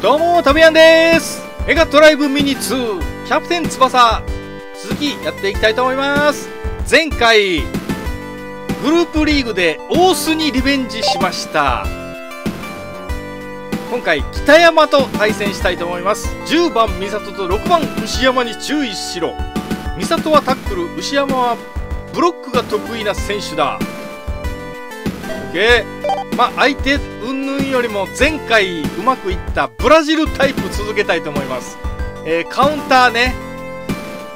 どうも、たぶやんです。メガドライブミニ2、キャプテン翼、続きやっていきたいと思います。前回、グループリーグで大須にリベンジしました。今回、北山と対戦したいと思います。10番美里と6番牛山に注意しろ。美里はタックル、牛山はブロックが得意な選手だ。まあ、相手云々よりも前回うまくいったブラジルタイプ続けたいと思います。カウンターね、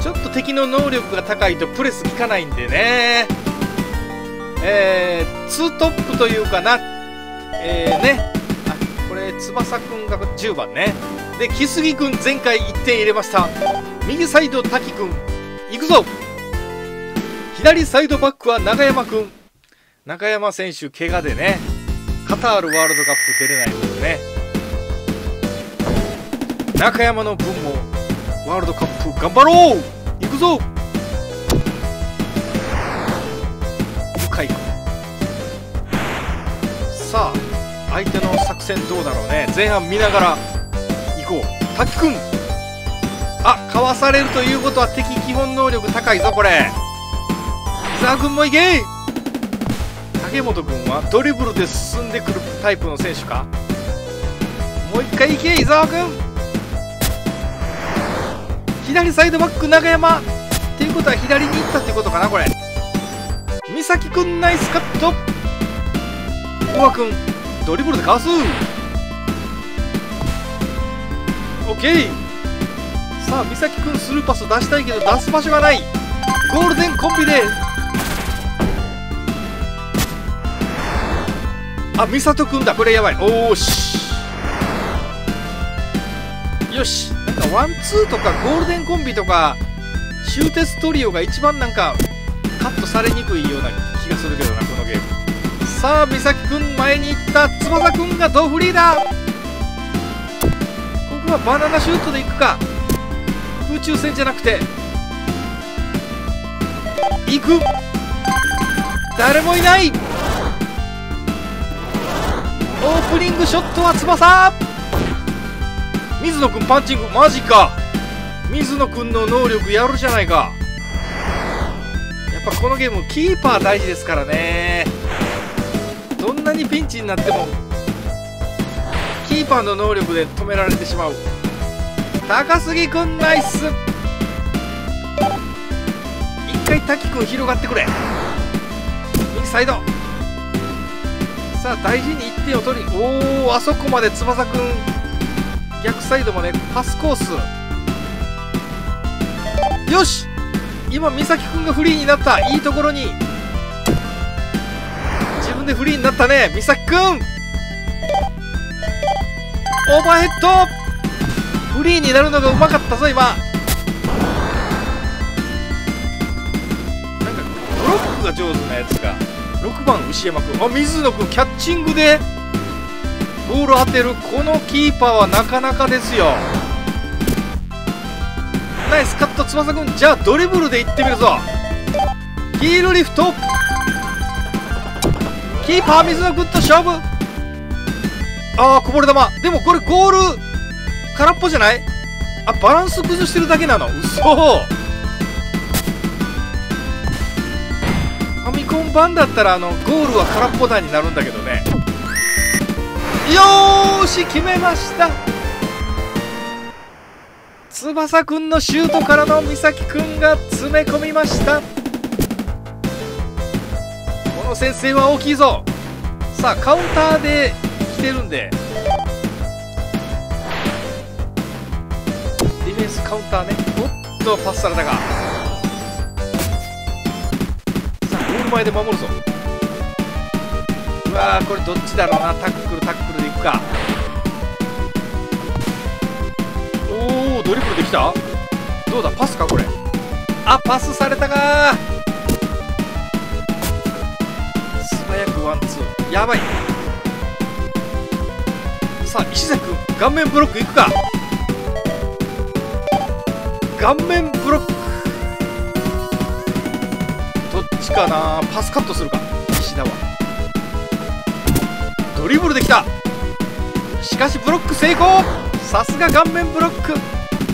ちょっと敵の能力が高いとプレス効かないんでね、ツートップというかな、あ、これ翼くんが10番ね。で、木杉くん前回1点入れました。右サイド滝くん行くぞ。左サイドバックは永山くん。中山選手、怪我でね、カタールワールドカップ出れないのでね、中山の分もワールドカップ頑張ろう、行くぞ、深井君。さあ、相手の作戦どうだろうね、前半見ながら行こう、滝君、あ、かわされるということは敵、基本能力高いぞ、これ、伊沢君も行け。竹本君はドリブルで進んでくるタイプの選手か。もう一回行け、伊沢君。左サイドバック永山っていうことは左に行ったってことかな。これ美咲君ナイスカット。小川君ドリブルでかわす。 OK。 さあ美咲君スルーパス出したいけど出す場所がない。ゴールデンコンビであ、美里くんだ、これやばい。おーしよし、なんかワンツーとかゴールデンコンビとかシューテストリオが一番なんかカットされにくいような気がするけどな、このゲーム。さあ美咲くん前に行った。翼くんがドフリーだ。ここはバナナシュートでいくか。空中戦じゃなくて行く。誰もいない。オープニングショットは翼。水野くんパンチング、マジか。水野くんの能力やるじゃないか。やっぱこのゲームキーパー大事ですからね。どんなにピンチになってもキーパーの能力で止められてしまう。高杉くんナイス。一回滝くん広がってくれ。右サイド。さあ大事に1点を取り、おお、あそこまで翼くん逆サイドまでパスコース。よし、今美咲くんがフリーになった。いいところに自分でフリーになったね、美咲くん。オーバーヘッド。フリーになるのがうまかったぞ今。なんかブロックが上手なやつが。6番牛山君、あ、水野君キャッチングでボール当てる。このキーパーはなかなかですよ。ナイスカット翼君。じゃあドリブルでいってみるぞ。ヒールリフト。キーパー水野君と勝負。ああ、こぼれ球。でもこれゴール空っぽじゃない？あ、バランス崩してるだけなの。嘘。ファミコン版だったらゴールは空っぽ弾になるんだけどね。よーし、決めました。翼くんのシュートからの美咲くんが詰め込みました。この先制は大きいぞ。さあカウンターで来てるんでディフェンスカウンターね。おっとパスされたか。前で守るぞ。うわー、これどっちだろうな。タックルでいくか。おお、ドリブルできた。どうだ、パスかこれ。あ、パスされたか。素早くワンツー、やばい。さあ石崎君顔面ブロックいくか。顔面ブロックかな。パスカットするか。石田はドリブルできた。しかしブロック成功。さすが顔面ブロック。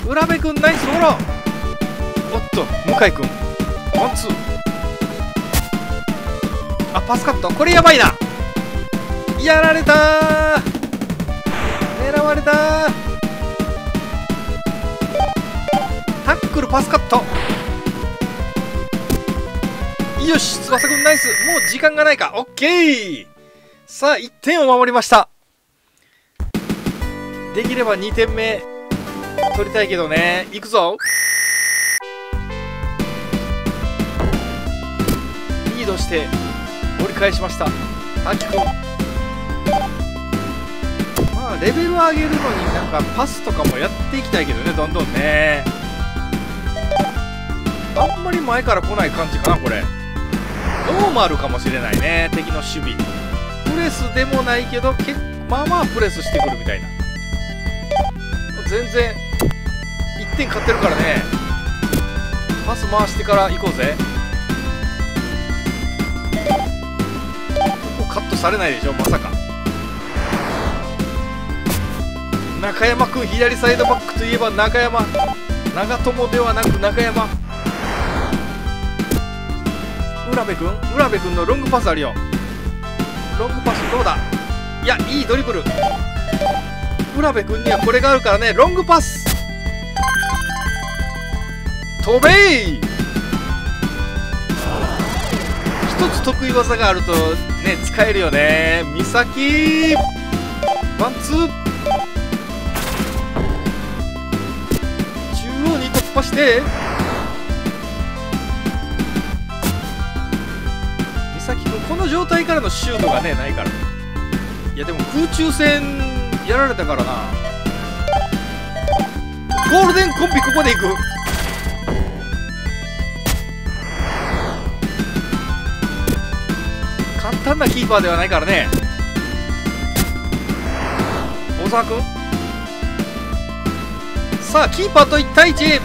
浦部君ナイスフォロー。おっと向井君ワンツー。あ、パスカット、これやばいな。やられたー、狙われたー。タックル、パスカット、よし。翼君ナイス。もう時間がないか。オッケー。さあ1点を守りました。できれば2点目取りたいけどね。いくぞ。リードして折り返しました。あきくん、まあレベルを上げるのになんかパスとかもやっていきたいけどね、どんどんね。あんまり前から来ない感じかな。これノーマルかもしれないね。敵の守備プレスでもないけど、まあまあプレスしてくるみたいな。全然1点勝ってるからね。パス回してから行こうぜ。ここカットされないでしょ、まさか。中山君、左サイドバックといえば中山、長友ではなく中山。浦部君のロングパスあるよ。ロングパスどうだ。いや、いいドリブル。浦部君にはこれがあるからね。ロングパス、飛べー。一つ得意技があるとね、使えるよね。美咲ワンツー、中央に突破して。美咲君、この状態からのシュートがね、ないから。いや、でも空中戦やられたからな。ゴールデンコンビ、ここでいく。簡単なキーパーではないからね。大沢君、さあキーパーと1対1。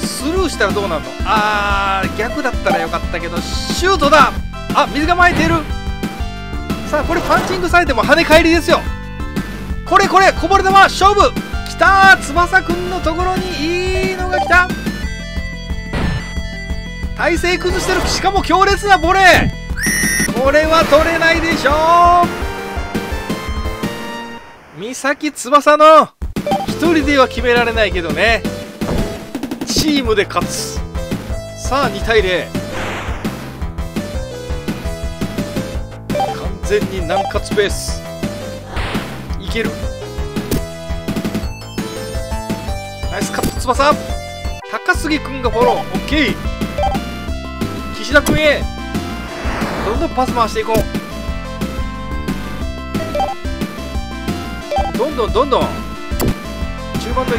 スルーしたらどうなるの。あー、逆だったらよかったけど、シュートだ。あ、水が巻いている。さあこれパンチングされても跳ね返りですよ。これこぼれ球勝負。きたー、翼くんのところにいいのが来た。体勢崩してる。しかも強烈なボレー。これは取れないでしょう。美咲翼の一人では決められないけどね、チームで勝つ。さあ2対0。完全に南葛ペース。いける。ナイスカット、翼。高杉君がフォロー。オッケー。岸田君へどんどんパス回していこう。どんどん中盤の伊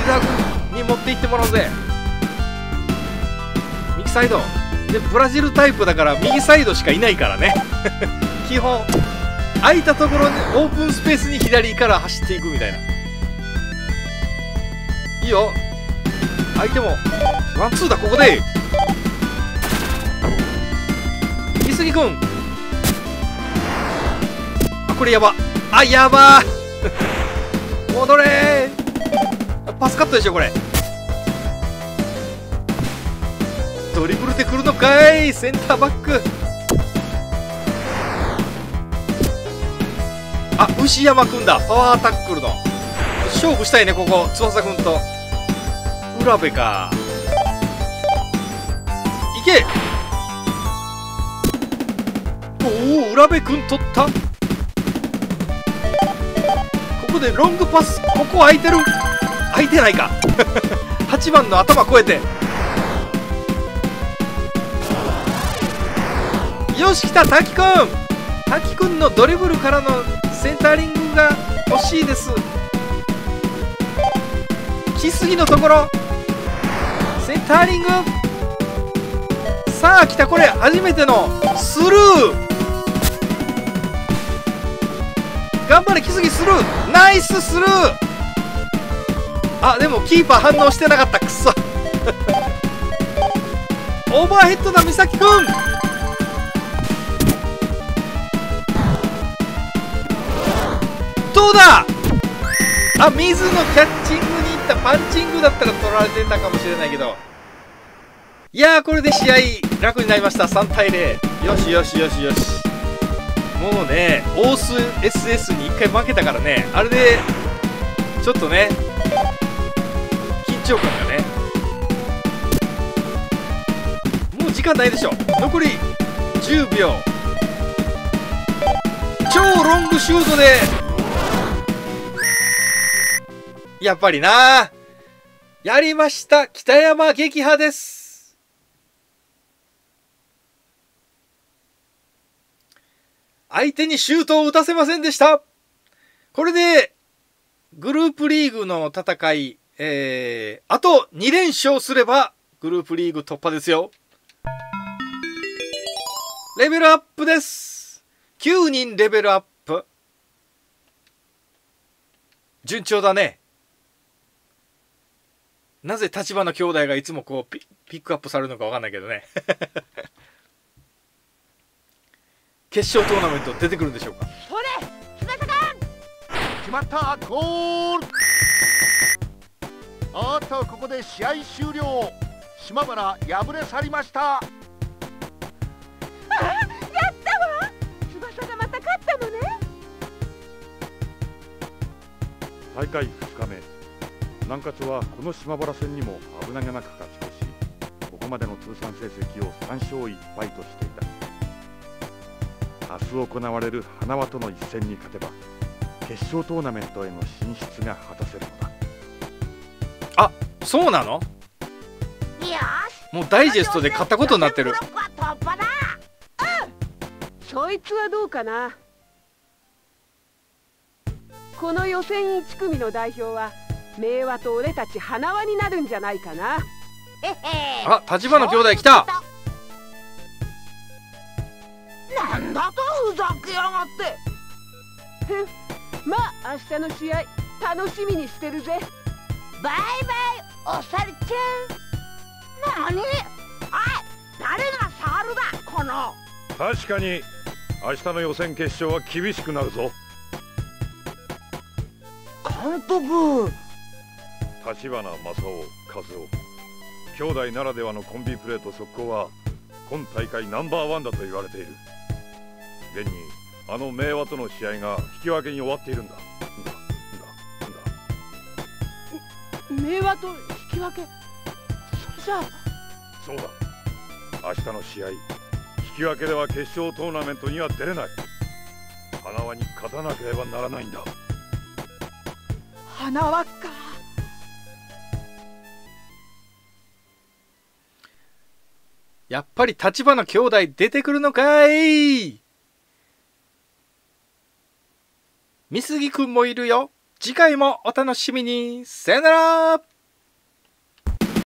沢君に持っていってもらうぜ。右サイドでブラジルタイプだから右サイドしかいないからね基本空いたところにオープンスペースに左から走っていくみたいな。いいよ、相手もワンツーだ。ここで木杉君、あ、これやば。あ、やばー戻れー。パスカットでしょこれ。ドリブルで来るのかい。センターバック、あ、牛山君だ。パワータックルの勝負したいね、ここ。翼君と浦部か。いけ。おお、浦部君取った。ここでロングパス。ここ空いてる。空いてないか8番の頭越えて。よし、来た。滝君、滝君のドリブルからのセンタリングが欲しいです。来すぎのところ、センタリング。さあ来た。これ初めてのスルー。頑張れ来すぎ、スルー。ナイススルー。あ、でもキーパー反応してなかった。くそオーバーヘッドだ。美咲くん、どうだ。あ、水野キャッチングに行った。パンチングだったら取られてたかもしれないけど。いやー、これで試合楽になりました。3対0。よしよしよしよし。もうね、オース SS に1回負けたからね、あれでちょっとね、緊張感がね。もう時間ないでしょ。残り10秒。超ロングシュートでやっぱりな、やりました。北山撃破です。相手にシュートを打たせませんでした。これで、グループリーグの戦い、あと2連勝すれば、グループリーグ突破ですよ。レベルアップです。9人レベルアップ。順調だね。なぜ立花兄弟がいつもこう ピックアップされるのかわかんないけどね。決勝トーナメント出てくるんでしょうか。決まった、ゴール。あっと、ここで試合終了。島原敗れ去りました。あ、やったわ。翼がまた勝ったのね。大会2日目、南葛はこの島原戦にも危なげなく勝ち越し、ここまでの通算成績を3勝1敗としていた。明日行われる花輪との一戦に勝てば決勝トーナメントへの進出が果たせるのだ。あ、そうなの。もうダイジェストで勝ったことになってる。そいつはどうかな。この予選1組の代表は明和と俺たち花輪になるんじゃないかな。あ、立花兄弟来た。なんだとふざけやがって。まあ明日の試合楽しみにしてるぜ。バイバイお猿ちゃん。なに、おい、誰がサルだ。この、確かに明日の予選決勝は厳しくなるぞ。監督、立花正雄、和夫兄弟ならではのコンビプレーと速攻は今大会ナンバーワンだと言われている。現にあの明和との試合が引き分けに終わっているんだ。明和と引き分け。それじゃあ。そうだ、明日の試合引き分けでは決勝トーナメントには出れない。花輪に勝たなければならないんだ。花輪か。やっぱり立花兄弟出てくるのかい。美杉くんもいるよ。次回もお楽しみに。さよなら。